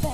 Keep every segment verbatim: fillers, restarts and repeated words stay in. I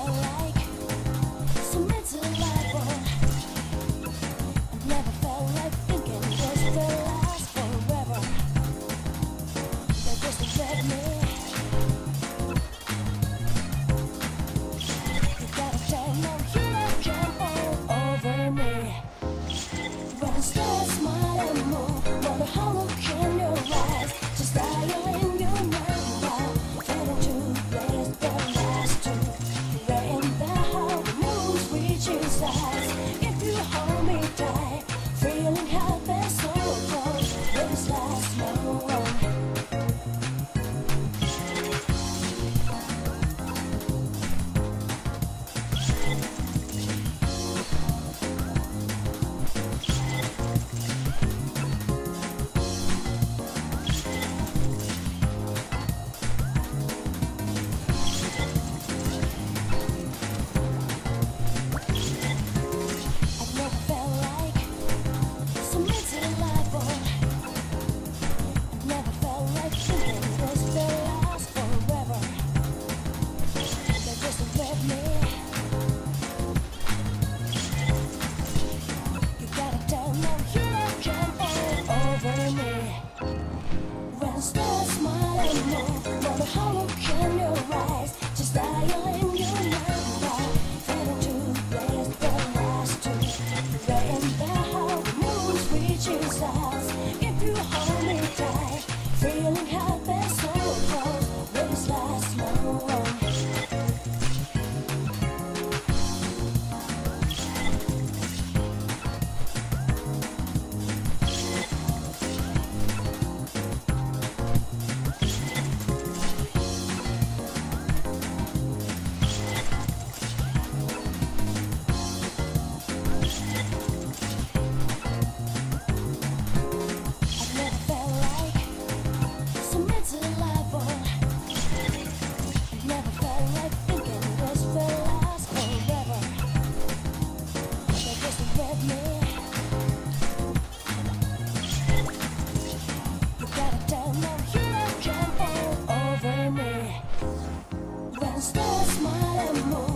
smile and more.